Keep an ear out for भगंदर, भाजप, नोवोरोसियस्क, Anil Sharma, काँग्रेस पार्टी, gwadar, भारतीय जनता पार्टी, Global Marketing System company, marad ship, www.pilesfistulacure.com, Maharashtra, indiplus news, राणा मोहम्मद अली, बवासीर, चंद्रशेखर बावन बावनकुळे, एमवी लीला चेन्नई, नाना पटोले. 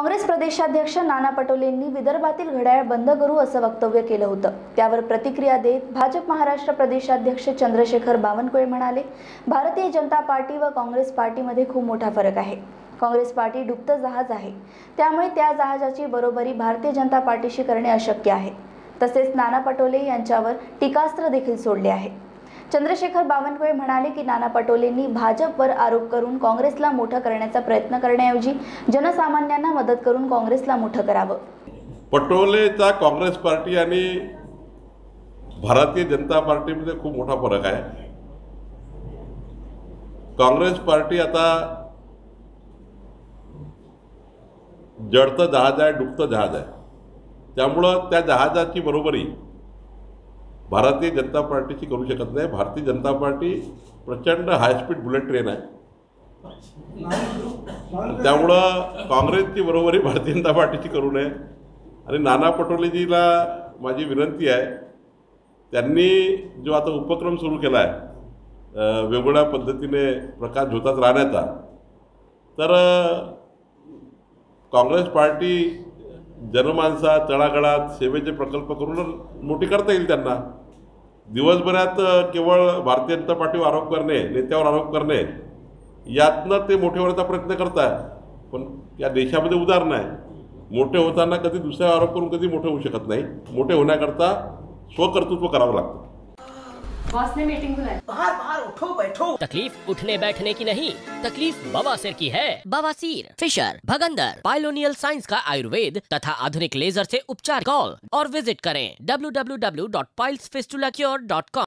काँग्रेस प्रदेशाध्यक्ष नाना पटोले यांनी विदर्भातील घड्याळ बंद करू असं वक्तव्य केलं होतं। त्यावर प्रतिक्रिया देत भाजप महाराष्ट्र प्रदेशाध्यक्ष चंद्रशेखर बावनकुळे म्हणाले, भारतीय जनता पार्टी व काँग्रेस पार्टीमध्ये खूप मोठा फरक आहे। काँग्रेस पार्टी डुबतं जहाज आहे, त्यामुळे त्या जहाजाची बरोबरी भारतीय जनता पार्टीशी करणे अशक्य आहे। तसेच नाना पटोले यांच्यावर टीकास्त्र देखील सोडले आहे। चंद्रशेखर बावनकुळे म्हणाले की नाना पटोलेंनी भाजपवर आरोप करून काँग्रेसला मोठं करण्याचा प्रयत्न करण्याऐवजी जनसामान्यांना मदत करून काँग्रेसला मोठं करावं। पटोलेचा काँग्रेस पार्टी आणि भारतीय जनता पार्टीमध्ये खूप मोठा फरक आहे। काँग्रेस पार्टी आता जडतं जहाज आहे, डुबतं जहाज आहे, त्यामुळं त्या जहाजाची बरोबरी भारतीय जनता पार्टीची करू शकत नाही। भारतीय जनता पार्टी प्रचंड हायस्पीड बुलेट ट्रेन आहे, त्यामुळं काँग्रेसची बरोबरी भारतीय जनता पार्टीची करू नये। आणि नाना पटोलेजीला माझी विनंती आहे, त्यांनी जो आता उपक्रम सुरू केला आहे वेगळ्या पद्धतीने प्रकाश झोतात राहण्याचा, तर काँग्रेस पार्टी जनमानसा तळागाळात सेवेचे प्रकल्प करून मोठी करता येईल। त्यांना दिवसभरात केवळ भारतीय जनता पार्टीवर आरोप करणे, नेत्यावर आरोप करणे यातनं ते मोठे होण्याचा प्रयत्न करतात, पण या देशामध्ये उदाहरण आहे, मोठे होताना कधी दुसऱ्या आरोप करून कधी मोठे होऊ शकत नाही। मोठे होण्याकरता स्वकर्तृत्व करावं लागतं। बॉस ने मीटिंग बुलाई, बाहर बाहर उठो बैठो। तकलीफ उठने बैठने की नहीं, तकलीफ बवासीर की है। बवासीर, फिशर, भगंदर, पाइलोनियल साइंस का आयुर्वेद तथा आधुनिक लेजर से उपचार। कॉल और विजिट करें www.pilesfistulacure.com।